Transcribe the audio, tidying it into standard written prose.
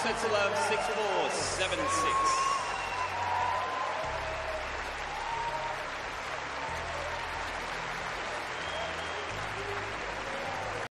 sets of love 6-4, 7-6.